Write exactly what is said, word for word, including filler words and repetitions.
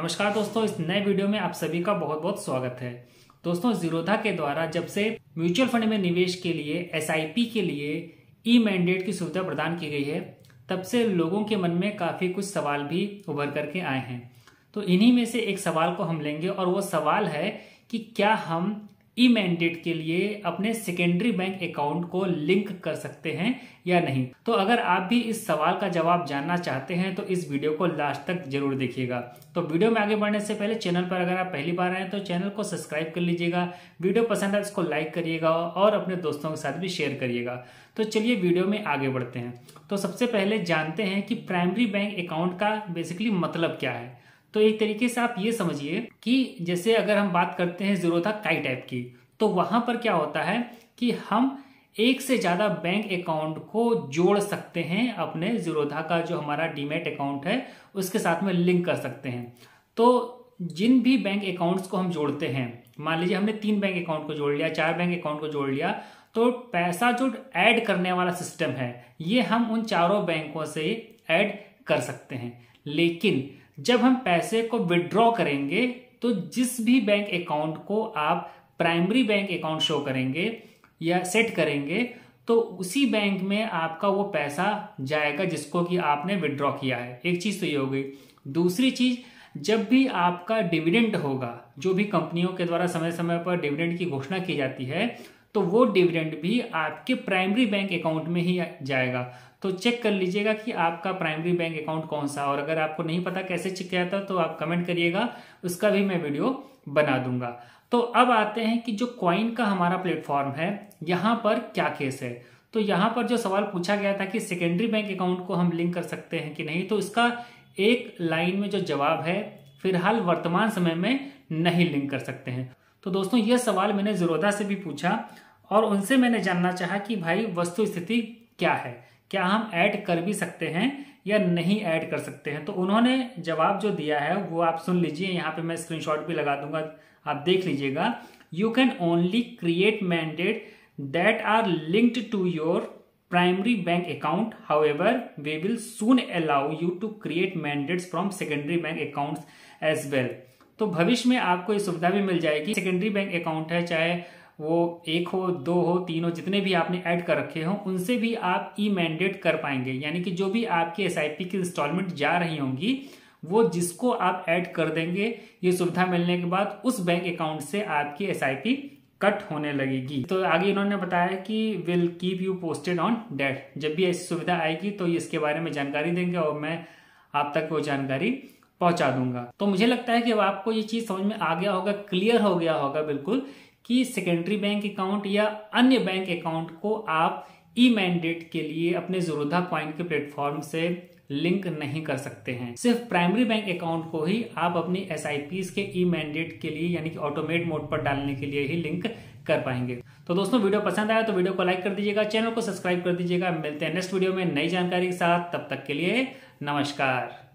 नमस्कार दोस्तों, इस नए वीडियो में आप सभी का बहुत बहुत स्वागत है। दोस्तों, जीरोधा के द्वारा जब से म्यूचुअल फंड में निवेश के लिए एसआईपी के लिए ई मैंडेट की सुविधा प्रदान की गई है, तब से लोगों के मन में काफी कुछ सवाल भी उभर करके आए हैं। तो इन्हीं में से एक सवाल को हम लेंगे और वो सवाल है कि क्या हम ई मैंडेट के लिए अपने सेकेंडरी बैंक अकाउंट को लिंक कर सकते हैं या नहीं। तो अगर आप भी इस सवाल का जवाब जानना चाहते हैं तो इस वीडियो को लास्ट तक जरूर देखिएगा। तो वीडियो में आगे बढ़ने से पहले चैनल पर अगर आप पहली बार आए तो चैनल को सब्सक्राइब कर लीजिएगा, वीडियो पसंद आए इसको लाइक करिएगा और अपने दोस्तों के साथ भी शेयर करिएगा। तो चलिए वीडियो में आगे बढ़ते हैं। तो सबसे पहले जानते हैं कि प्राइमरी बैंक अकाउंट का बेसिकली मतलब क्या है। तो एक तरीके से आप ये समझिए कि जैसे अगर हम बात करते हैं जीरोधा काई टाइप की, तो वहां पर क्या होता है कि हम एक से ज्यादा बैंक अकाउंट को जोड़ सकते हैं, अपने जीरोधा का जो हमारा डीमैट अकाउंट है उसके साथ में लिंक कर सकते हैं। तो जिन भी बैंक अकाउंट्स को हम जोड़ते हैं, मान लीजिए हमने तीन बैंक अकाउंट को जोड़ लिया, चार बैंक अकाउंट को जोड़ लिया, तो पैसा जो ऐड करने वाला सिस्टम है ये हम उन चारों बैंकों से ऐड कर सकते हैं। लेकिन जब हम पैसे को विड्रॉ करेंगे तो जिस भी बैंक अकाउंट को आप प्राइमरी बैंक अकाउंट शो करेंगे या सेट करेंगे तो उसी बैंक में आपका वो पैसा जाएगा जिसको कि आपने विड्रॉ किया है। एक चीज तो ये हो गई। दूसरी चीज, जब भी आपका डिविडेंड होगा, जो भी कंपनियों के द्वारा समय समय पर डिविडेंड की घोषणा की जाती है, तो वो डिविडेंड भी आपके प्राइमरी बैंक अकाउंट में ही जाएगा। तो चेक कर लीजिएगा कि आपका प्राइमरी बैंक अकाउंट कौन सा, और अगर आपको नहीं पता कैसे चेक किया जाता तो आप कमेंट करिएगा, उसका भी मैं वीडियो बना दूंगा। तो अब आते हैं कि जो कॉइन का हमारा प्लेटफॉर्म है, यहाँ पर क्या केस है। तो यहाँ पर जो सवाल पूछा गया था कि सेकेंडरी बैंक अकाउंट को हम लिंक कर सकते हैं कि नहीं, तो इसका एक लाइन में जो जवाब है, फिलहाल वर्तमान समय में नहीं लिंक कर सकते हैं। तो दोस्तों, यह सवाल मैंने जीरोधा से भी पूछा और उनसे मैंने जानना चाहा कि भाई वस्तु स्थिति क्या है, क्या हम ऐड कर भी सकते हैं या नहीं ऐड कर सकते हैं। तो उन्होंने जवाब जो दिया है वो आप सुन लीजिए, यहाँ पे मैं स्क्रीनशॉट भी लगा दूंगा, आप देख लीजिएगा। You can only create mandate that are linked to your primary bank account, however we will soon allow you to create mandates from secondary bank accounts as well. तो भविष्य में आपको ये सुविधा भी मिल जाएगी। सेकेंडरी बैंक अकाउंट है, चाहे वो एक हो, दो हो, तीन हो, जितने भी आपने ऐड कर रखे हो, उनसे भी आप ई मैंडेट कर पाएंगे। यानी कि जो भी आपकी एसआईपी की इंस्टॉलमेंट जा रही होंगी, वो जिसको आप ऐड कर देंगे, ये सुविधा मिलने के बाद उस बैंक अकाउंट से आपकी एसआईपी कट होने लगेगी। तो आगे इन्होंने बताया कि will keep you posted on that. जब भी ऐसी सुविधा आएगी तो इसके बारे में जानकारी देंगे और मैं आप तक वो जानकारी पहुंचा दूंगा। तो मुझे लगता है कि अब आपको ये चीज समझ में आ गया होगा, क्लियर हो गया होगा बिल्कुल, कि सेकेंडरी बैंक अकाउंट या अन्य बैंक अकाउंट को आप ई मैंडेट के लिए अपने जीरोधा कॉइन के प्लेटफॉर्म से लिंक नहीं कर सकते हैं। सिर्फ प्राइमरी बैंक अकाउंट को ही आप अपनी एसआईपीज़ के ई मैंडेट के लिए, यानी कि ऑटोमेट मोड पर डालने के लिए ही लिंक कर पाएंगे। तो दोस्तों, वीडियो पसंद आया तो वीडियो को लाइक कर दीजिएगा, चैनल को सब्सक्राइब कर दीजिएगा। मिलते हैं नेक्स्ट वीडियो में नई जानकारी के साथ। तब तक के लिए नमस्कार।